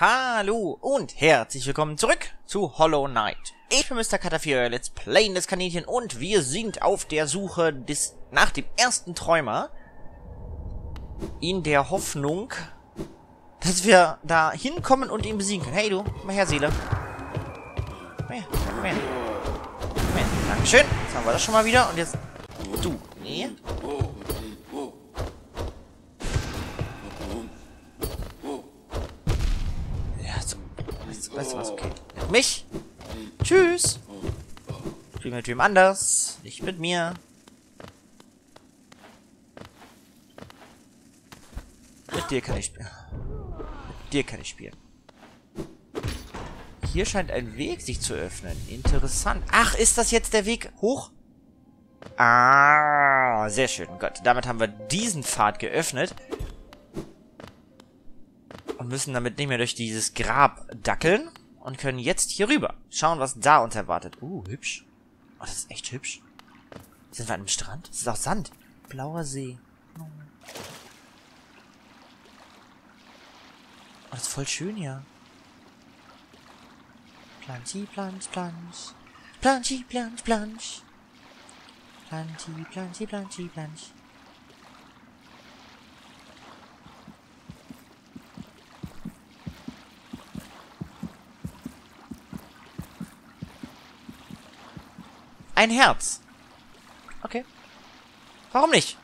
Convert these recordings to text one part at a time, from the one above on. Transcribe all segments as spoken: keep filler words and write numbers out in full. Hallo und herzlich willkommen zurück zu Hollow Knight. Ich bin MrKataPhi, euer Let's Playendes Kaninchen, und wir sind auf der Suche des, nach dem ersten Träumer, in der Hoffnung, dass wir da hinkommen und ihn besiegen können. Hey du, komm mal her, Seele. Komm her, komm her. Komm her. Dankeschön, jetzt haben wir das schon mal wieder und jetzt... Du, nee. Weißt du was? Okay. Mit mich. Tschüss. Spiel mit wem anders. Nicht mit mir. Mit dir kann ich spielen. Mit dir kann ich spielen. Hier scheint ein Weg sich zu öffnen. Interessant. Ach, ist das jetzt der Weg hoch? Ah, sehr schön. Gott, damit haben wir diesen Pfad geöffnet. Und müssen damit nicht mehr durch dieses Grab dackeln und können jetzt hier rüber. Schauen, was da uns erwartet. Uh, hübsch. Oh, das ist echt hübsch. Sind wir an einem Strand? Das ist auch Sand. Blauer See. Oh, das ist voll schön hier. Planti, plansch, plansch. Planti, plansch, plansch. Planti, planti, planti, plansch. Ein Herz. Okay. Warum nicht?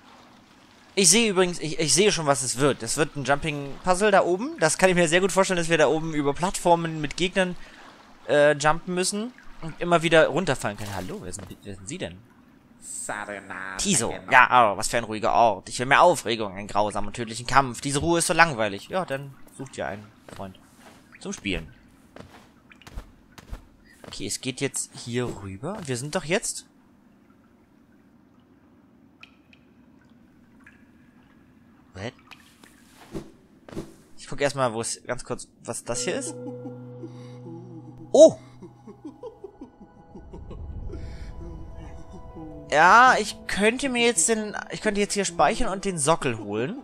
Ich sehe übrigens, ich, ich sehe schon, was es wird. Das wird ein Jumping-Puzzle da oben. Das kann ich mir sehr gut vorstellen, dass wir da oben über Plattformen mit Gegnern äh, jumpen müssen und immer wieder runterfallen können. Hallo, wer sind, wer sind Sie denn? Sarenade. Tiso. Ja, oh, was für ein ruhiger Ort. Ich will mehr Aufregung, einen grausamen und tödlichen Kampf. Diese Ruhe ist so langweilig. Ja, dann sucht ihr einen Freund zum Spielen. Okay, es geht jetzt hier rüber. Wir sind doch jetzt... What? Ich guck erstmal, wo es... Ganz kurz, was das hier ist. Oh! Ja, ich könnte mir jetzt den... Ich könnte jetzt hier speichern und den Sockel holen.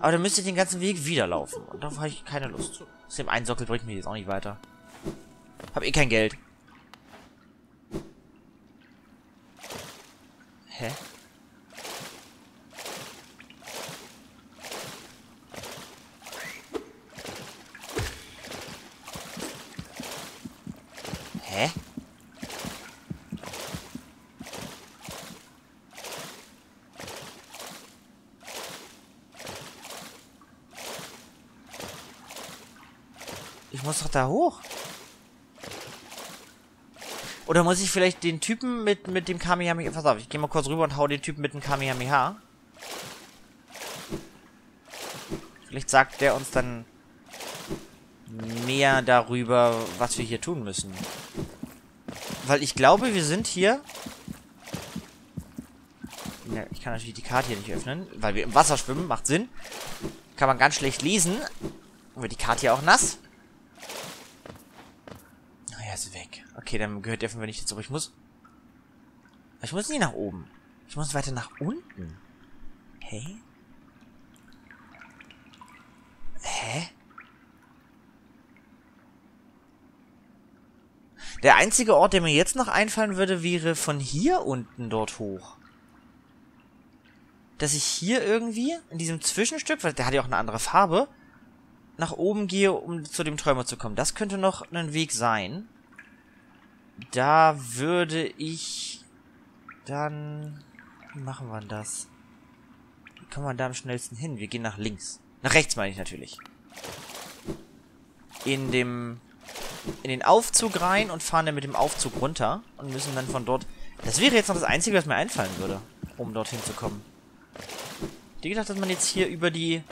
Aber dann müsste ich den ganzen Weg wieder laufen. Und darauf habe ich keine Lust. Aus dem einen Sockel bringt mich jetzt auch nicht weiter. Hab eh kein Geld. Hä? Hä? Ich muss doch da hoch. Oder muss ich vielleicht den Typen mit, mit dem Kamehameha... Pass auf, ich gehe mal kurz rüber und hau den Typen mit dem Kamehameha. Vielleicht sagt der uns dann mehr darüber, was wir hier tun müssen. Weil ich glaube, wir sind hier... Ja, ich kann natürlich die Karte hier nicht öffnen, weil wir im Wasser schwimmen, macht Sinn. Kann man ganz schlecht lesen. Und wird die Karte hier auch nass. Ist weg. Okay, dann gehört der von mir nicht dazu. Ich muss... Ich muss nie nach oben. Ich muss weiter nach unten. Hä? Hä? Der einzige Ort, der mir jetzt noch einfallen würde, wäre von hier unten dort hoch. Dass ich hier irgendwie, in diesem Zwischenstück, weil der hat ja auch eine andere Farbe, nach oben gehe, um zu dem Träumer zu kommen. Das könnte noch ein Weg sein. Da würde ich dann... Wie machen wir das? Wie kommen wir da am schnellsten hin? Wir gehen nach links. Nach rechts meine ich natürlich. In dem... In den Aufzug rein und fahren dann mit dem Aufzug runter. Und müssen dann von dort... Das wäre jetzt noch das Einzige, was mir einfallen würde, um dorthin zu kommen. Ich hätte gedacht, dass man jetzt hier über die...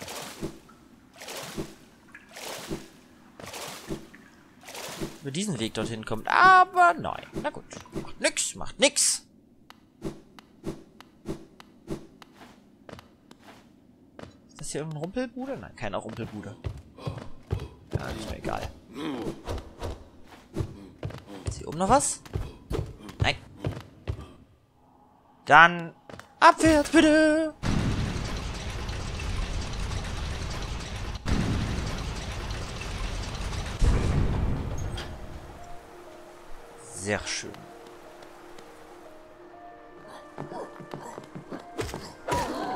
über diesen Weg dorthin kommt. Aber nein. Na gut. Macht nix, macht nix. Ist das hier irgendein Rumpelbude? Nein, keine Rumpelbude. Ja, ist mir egal. Ist hier oben noch was? Nein. Dann abwärts, bitte! Sehr schön.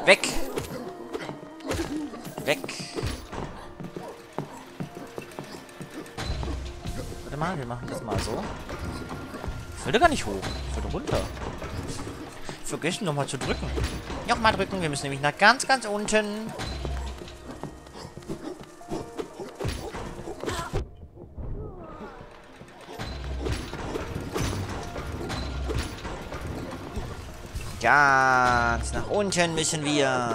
Weg! Weg! Warte mal, wir machen das mal so. Ich will da gar nicht hoch. Ich will runter. Vergessen nochmal zu drücken. Nochmal drücken, wir müssen nämlich nach ganz, ganz unten. Ganz nach unten müssen wir.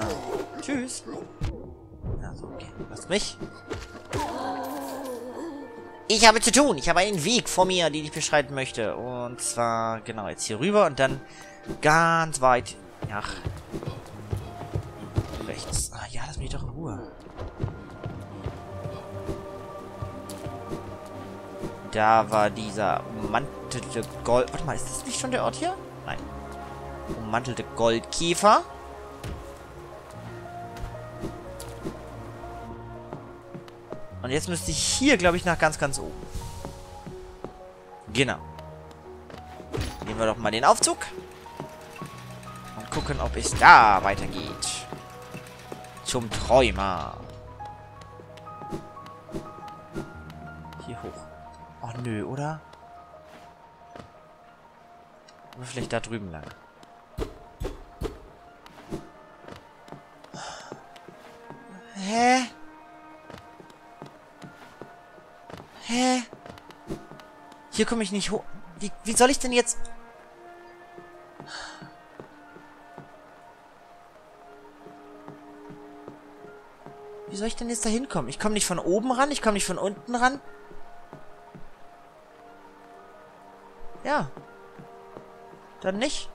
Tschüss. Also, okay. Lass mich. Ich habe zu tun. Ich habe einen Weg vor mir, den ich beschreiten möchte. Und zwar, genau, jetzt hier rüber und dann ganz weit nach rechts. Ah, ja, lass mich doch in Ruhe. Da war dieser ummantelte Gold... Warte mal, ist das nicht schon der Ort hier? Nein. Ummantelte Goldkäfer. Und jetzt müsste ich hier, glaube ich, nach ganz, ganz oben. Genau. Nehmen wir doch mal den Aufzug. Und gucken, ob es da weitergeht. Zum Träumer. Hier hoch. Oh, nö, oder? Oder vielleicht da drüben lang. Hä? Hä? Hier komme ich nicht hoch. Wie, wie soll ich denn jetzt... Wie soll ich denn jetzt da hinkommen? Ich komme nicht von oben ran, ich komme nicht von unten ran. Ja. Dann nicht.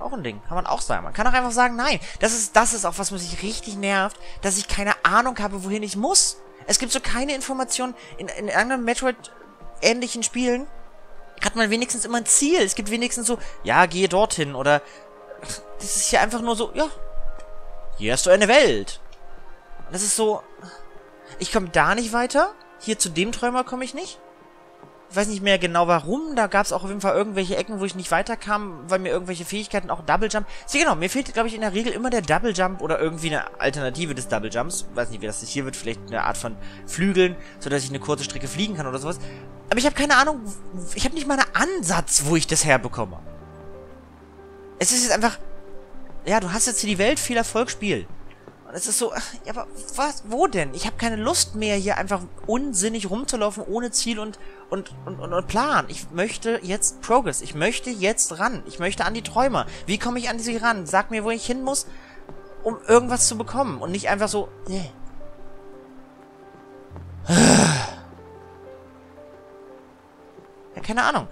Auch ein Ding. Kann man auch sagen. Man kann auch einfach sagen, nein. Das ist, das ist auch was, was mich richtig nervt, dass ich keine Ahnung habe, wohin ich muss. Es gibt so keine Informationen. In, in anderen Metroid-ähnlichen Spielen hat man wenigstens immer ein Ziel. Es gibt wenigstens so, ja, gehe dorthin. Oder, das ist hier einfach nur so, ja, hier hast du eine Welt. Das ist so, ich komme da nicht weiter. Hier zu dem Träumer komme ich nicht. Ich weiß nicht mehr genau warum, da gab es auch auf jeden Fall irgendwelche Ecken, wo ich nicht weiterkam, weil mir irgendwelche Fähigkeiten, auch Double Jump. So, genau, mir fehlt, glaube ich, in der Regel immer der Double Jump oder irgendwie eine Alternative des Double Jumps. Weiß nicht, wie das ist. Hier wird vielleicht eine Art von Flügeln, sodass ich eine kurze Strecke fliegen kann oder sowas. Aber ich habe keine Ahnung, ich habe nicht mal einen Ansatz, wo ich das herbekomme. Es ist jetzt einfach, ja, du hast jetzt hier die Welt, viel Erfolg, Spiel. Und es ist so, ja, aber was, wo denn? Ich habe keine Lust mehr, hier einfach unsinnig rumzulaufen, ohne Ziel und, und, und, und, und Plan. Ich möchte jetzt Progress. Ich möchte jetzt ran. Ich möchte an die Träumer. Wie komme ich an sie ran? Sag mir, wo ich hin muss, um irgendwas zu bekommen. Und nicht einfach so, nee. Ja, keine Ahnung.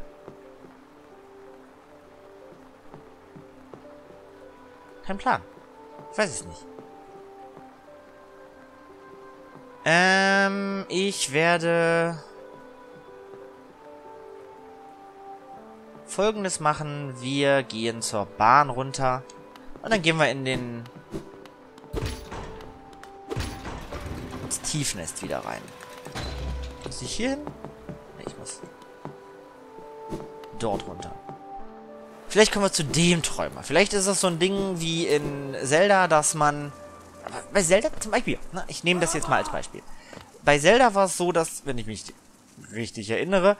Kein Plan. Ich weiß es nicht. Ähm, ich werde Folgendes machen. Wir gehen zur Bahn runter. Und dann gehen wir in den ins Tiefnest wieder rein. Muss ich hier hin? Nee, ich muss dort runter. Vielleicht kommen wir zu dem Träumer. Vielleicht ist das so ein Ding wie in Zelda, dass man... Bei Zelda zum Beispiel, ne? Ich nehme das jetzt mal als Beispiel. Bei Zelda war es so, dass, wenn ich mich richtig erinnere,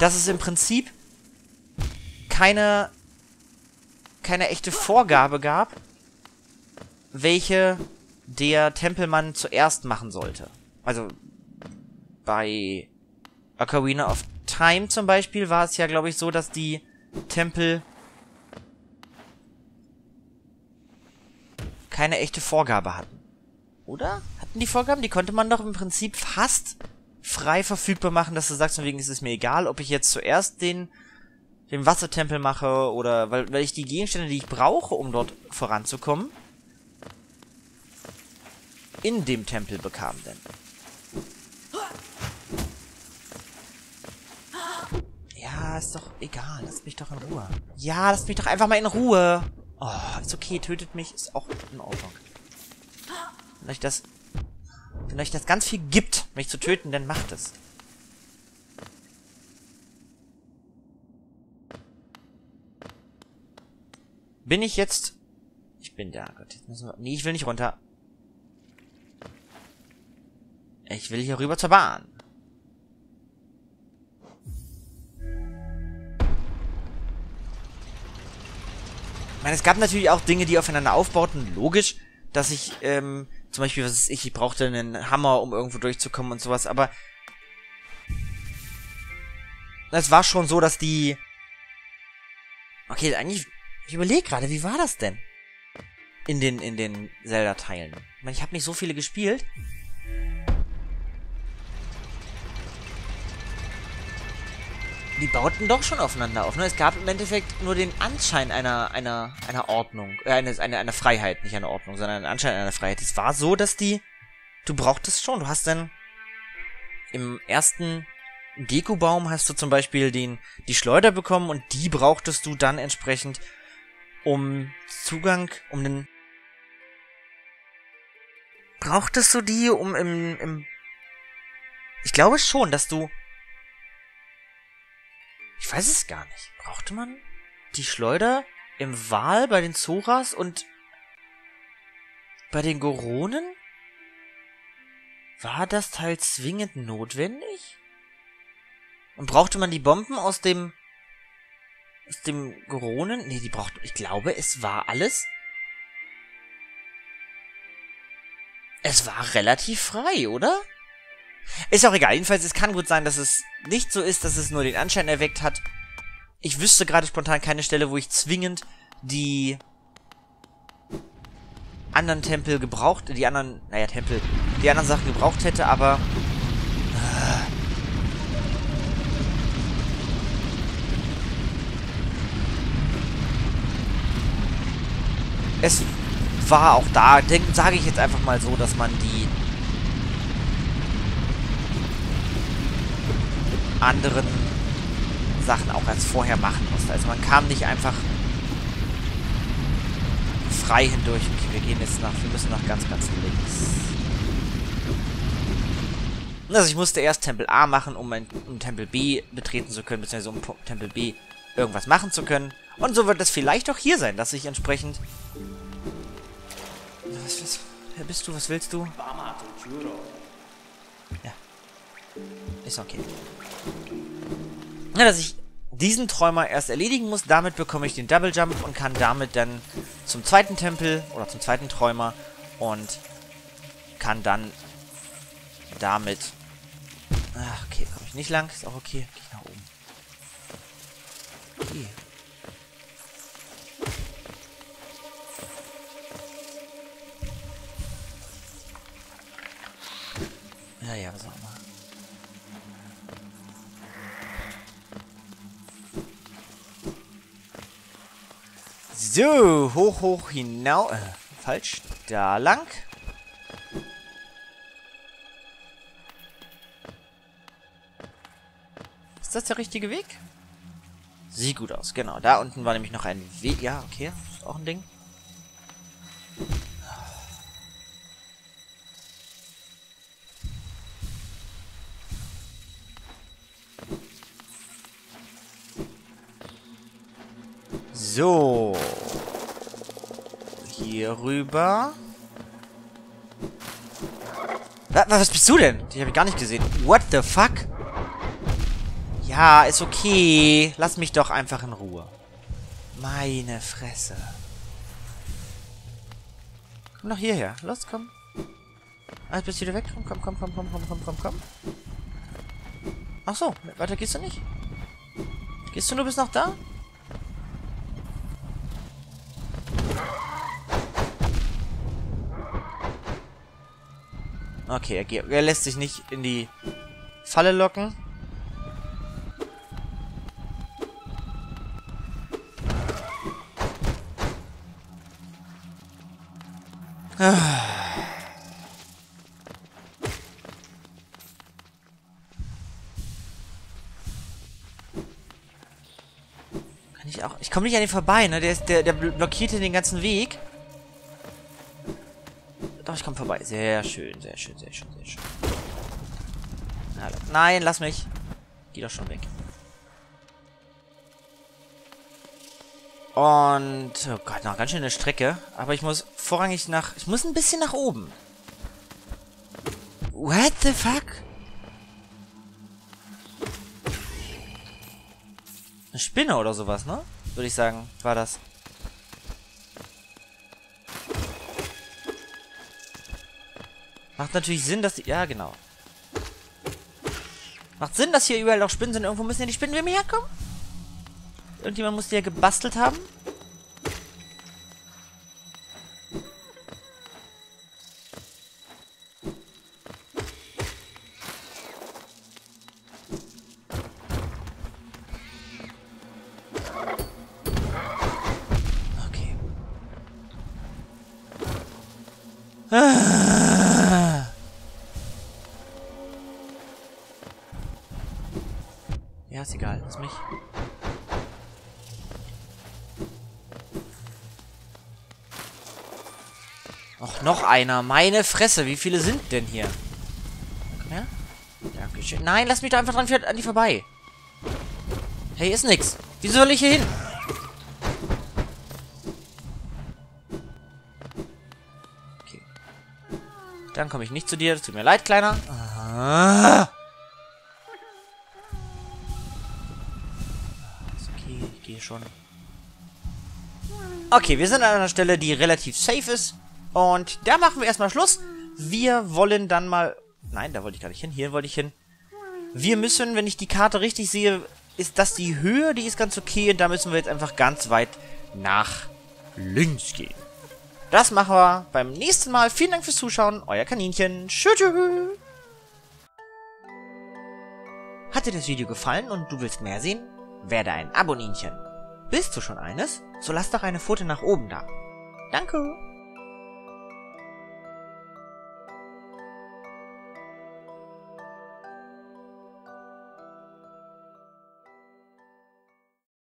dass es im Prinzip keine, keine echte Vorgabe gab, welche der Tempelmann zuerst machen sollte. Also bei Ocarina of Time zum Beispiel war es ja, glaube ich, so, dass die Tempel... keine echte Vorgabe hatten. Oder? Hatten die Vorgaben? Die konnte man doch im Prinzip fast frei verfügbar machen, dass du sagst, deswegen ist es mir egal, ob ich jetzt zuerst den, den Wassertempel mache oder weil, weil ich die Gegenstände, die ich brauche, um dort voranzukommen, in dem Tempel bekam denn. Ja, ist doch egal. Lass mich doch in Ruhe. Ja, lass mich doch einfach mal in Ruhe. Oh, ist okay, tötet mich, ist auch in Ordnung. Wenn euch das, wenn euch das ganz viel gibt, mich zu töten, dann macht es. Bin ich jetzt... Ich bin da, Gott. Jetzt müssen wir... Nee, ich will nicht runter. Ich will hier rüber zur Bahn. Ich meine, es gab natürlich auch Dinge, die aufeinander aufbauten. Logisch, dass ich, ähm... Zum Beispiel, was ist ich? Ich brauchte einen Hammer, um irgendwo durchzukommen und sowas, aber... Es war schon so, dass die... Okay, eigentlich... Ich überlege gerade, wie war das denn? In den, in den Zelda-Teilen. Ich meine, ich habe nicht so viele gespielt. Die bauten doch schon aufeinander auf, ne? Es gab im Endeffekt nur den Anschein einer, einer, einer Ordnung. Äh, einer, einer, einer Freiheit, nicht einer Ordnung, sondern einen Anschein einer Freiheit. Es war so, dass die... Du brauchtest schon. Du hast dann im ersten... Deku-Baum hast du zum Beispiel den, die Schleuder bekommen und die brauchtest du dann entsprechend, um Zugang, um den... Brauchtest du die, um im... im ich glaube schon, dass du... Ich weiß es gar nicht. Brauchte man die Schleuder im Wal bei den Zoras und bei den Goronen? War das Teil zwingend notwendig? Und brauchte man die Bomben aus dem... aus dem Goronen? Nee, die brauchte... Ich glaube, es war alles... Es war relativ frei, oder? Ist auch egal. Jedenfalls, es kann gut sein, dass es nicht so ist, dass es nur den Anschein erweckt hat. Ich wüsste gerade spontan keine Stelle, wo ich zwingend die... anderen Tempel gebraucht... Die anderen... Naja, Tempel... Die anderen Sachen gebraucht hätte, aber... Es war auch da, sage ich jetzt einfach mal so, dass man die anderen Sachen auch als vorher machen musste. Also man kam nicht einfach frei hindurch. Okay, wir gehen jetzt nach, wir müssen nach ganz, ganz links. Also ich musste erst Tempel A machen, um, ein, um Tempel B betreten zu können, beziehungsweise um Tempel B irgendwas machen zu können. Und so wird es vielleicht auch hier sein, dass ich entsprechend... Was, was, wer bist du? Was willst du? Ja. Ist okay. Ja, dass ich diesen Träumer erst erledigen muss. Damit bekomme ich den Double Jump und kann damit dann zum zweiten Tempel oder zum zweiten Träumer und kann dann damit... Ach, okay, komme ich nicht lang. Ist auch okay. Gehe ich nach oben. Okay. Naja, was auch immer. So, hoch, hoch, hinaus. Äh, falsch. Da lang. Ist das der richtige Weg? Sieht gut aus, genau. Da unten war nämlich noch ein Weg. Ja, okay. Ist auch ein Ding. So, hier rüber. Was, was bist du denn? Die habe ich gar nicht gesehen. What the fuck? Ja, ist okay. Lass mich doch einfach in Ruhe. Meine Fresse. Komm doch hierher. Los, komm. Ah, bist du wieder weg? Komm, komm, komm, komm, komm, komm, komm, komm, komm. Ach so, weiter gehst du nicht? Gehst du nur bis noch da? Okay, er, er lässt sich nicht in die Falle locken. Ah. Kann ich auch... Ich komme nicht an den vorbei, ne? Der, ist, der, der blockierte den ganzen Weg. Doch, ich komme vorbei. Sehr schön, sehr schön, sehr schön, sehr schön. Hallo. Nein, lass mich. Geh doch schon weg. Und, oh Gott, noch ganz schön eine Strecke. Aber ich muss vorrangig nach... Ich muss ein bisschen nach oben. What the fuck? Eine Spinne oder sowas, ne? Würde ich sagen, war das. Macht natürlich Sinn, dass die... Ja, genau. Macht Sinn, dass hier überall auch Spinnen sind. Irgendwo müssen ja die Spinnenwürmer herkommen. Irgendjemand muss die ja gebastelt haben. Okay. Ah. Ja, ist egal. Lass mich... Och, noch einer. Meine Fresse. Wie viele sind denn hier? Komm her. Dankeschön. Nein, lass mich da einfach dran an die vorbei. Hey, ist nix. Wie soll ich hier hin? Okay. Dann komme ich nicht zu dir. Das tut mir leid, Kleiner. Ah. Ist okay, ich gehe schon. Okay, wir sind an einer Stelle, die relativ safe ist. Und da machen wir erstmal Schluss. Wir wollen dann mal... Nein, da wollte ich gar nicht hin. Hier wollte ich hin. Wir müssen, wenn ich die Karte richtig sehe, ist das die Höhe. Die ist ganz okay. Und da müssen wir jetzt einfach ganz weit nach links gehen. Das machen wir beim nächsten Mal. Vielen Dank fürs Zuschauen. Euer Kaninchen. Tschüss. Hat dir das Video gefallen und du willst mehr sehen? Werde ein Aboninchen. Bist du schon eines? So lass doch eine Pfote nach oben da. Danke.